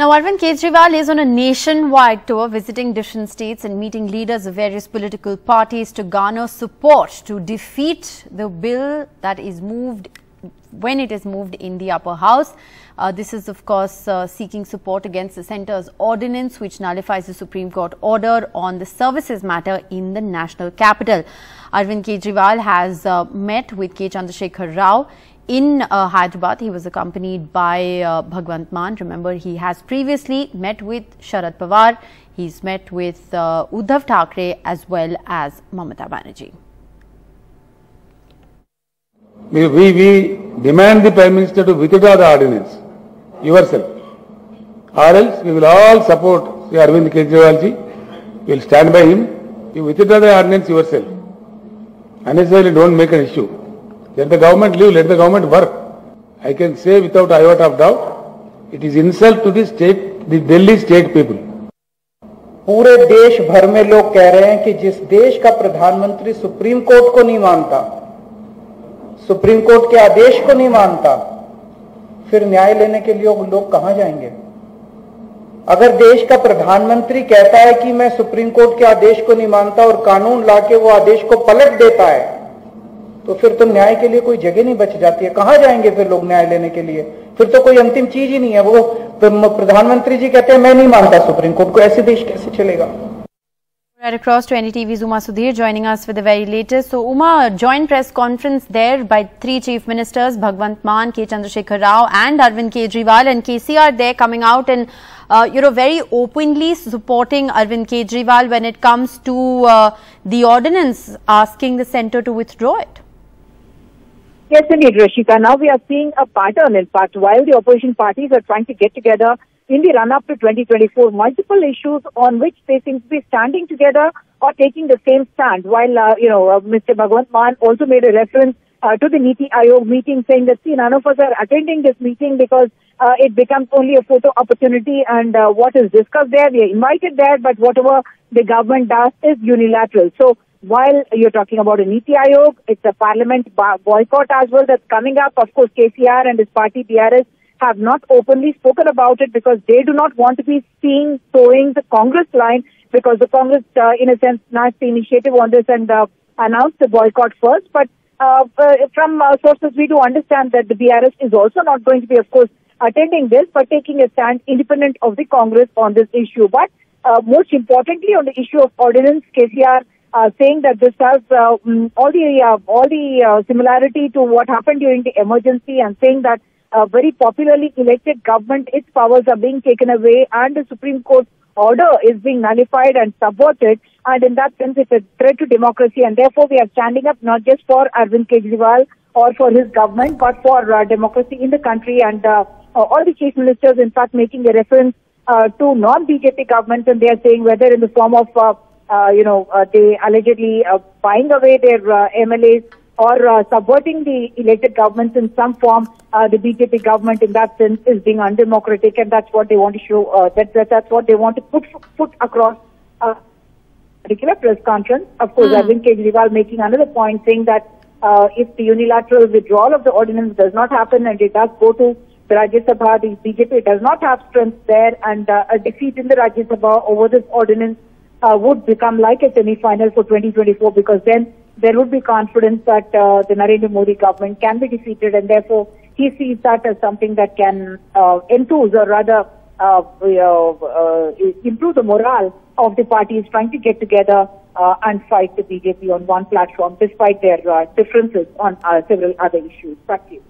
Now, Arvind Kejriwal is on a nationwide tour visiting different states and meeting leaders of various political parties to garner support to defeat the bill that is moved when it is moved in the upper house. This is, of course, seeking support against the centre's ordinance, which nullifies the Supreme Court order on the services matter in the national capital. Arvind Kejriwal has met with K. Chandrasekhar Rao in Hyderabad. He was accompanied by Bhagwant Mann. Remember, he has previously met with Sharad Pawar. He's met with Uddhav Thakre as well as Mamata Banerjee. We demand the Prime Minister to withdraw the ordinance yourself, or else we will all support Arvind Kejriwal ji. We will stand by him. You withdraw the ordinance yourself. Unnecessarily don't make an issue. Let the government live, let the government work. I can say without iota of doubt, it is insult to the state, the Delhi state people. पूरे देश भर में लोग कह रहे हैं कि जिस देश का प्रधानमंत्री सुप्रीम कोर्ट को नहीं मानता, सुप्रीम कोर्ट के आदेश को नहीं मानता, फिर न्याय लेने के लिए लोग कहां जाएंगे? अगर देश का प्रधानमंत्री कहता है कि मैं सुप्रीम कोर्ट के आदेश को नहीं मानता और कानून लाके वो आदेश को पलट देता है, तो फिर तो न्याय के लिए कोई जगह नहीं बच जाती है। कहां जाएंगे फिर लोग न्याय लेने के लिए? फिर तो कोई अंतिम चीज ही नहीं है। वो प्रधानमंत्री जी कहते हैं मैं नहीं मानता सुप्रीम कोर्ट को, ऐसे देश कैसे चलेगा? Right across to NDTV's Uma Sudhir joining us with the very latest. So, Uma, joint press conference there by three chief ministers, Bhagwant Mann, K. Chandrasekhar Rao and Arvind Kejriwal, and KCR there coming out and, very openly supporting Arvind Kejriwal when it comes to the ordinance asking the centre to withdraw it. Yes, indeed, Rishika. Now we are seeing a pattern. In fact, while the opposition parties are trying to get together in the run-up to 2024, multiple issues on which they seem to be standing together or taking the same stand. While, Mr. Bhagwant Mann also made a reference to the Niti Aayog meeting, saying that, see, none of us are attending this meeting because it becomes only a photo opportunity and what is discussed there, we are invited there, but whatever the government does is unilateral. So while you're talking about a Niti Aayog, it's a parliament boycott as well that's coming up. Of course, KCR and his party, BRS, have not openly spoken about it because they do not want to be seen towing the Congress line, because the Congress, in a sense, snatched the initiative on this and announced the boycott first. But from sources, we do understand that the BRS is also not going to be, of course, attending this, but taking a stand independent of the Congress on this issue. But most importantly, on the issue of ordinance, KCR saying that this has all the similarity to what happened during the emergency, and saying that a very popularly elected government, its powers are being taken away and the Supreme Court order is being nullified and subverted, and in that sense it's a threat to democracy, and therefore we are standing up not just for Arvind Kejriwal or for his government but for democracy in the country, and all the chief ministers in fact making a reference to non-BJP governments, and they are saying whether in the form of, they allegedly buying away their MLAs or subverting the elected governments in some form, the BJP government in that sense is being undemocratic, and that's what they want to show, that's what they want to put across a particular press conference. Of course, Arvind Kejriwal making another point, saying that if the unilateral withdrawal of the ordinance does not happen and it does go to the Rajya Sabha, the BJP does not have strength there, and a defeat in the Rajya Sabha over this ordinance would become like a semi-final for 2024, because then there would be confidence that the Narendra Modi government can be defeated, and therefore he sees that as something that can enthuse or rather improve the morale of the parties trying to get together and fight the BJP on one platform despite their differences on several other issues. Back to you.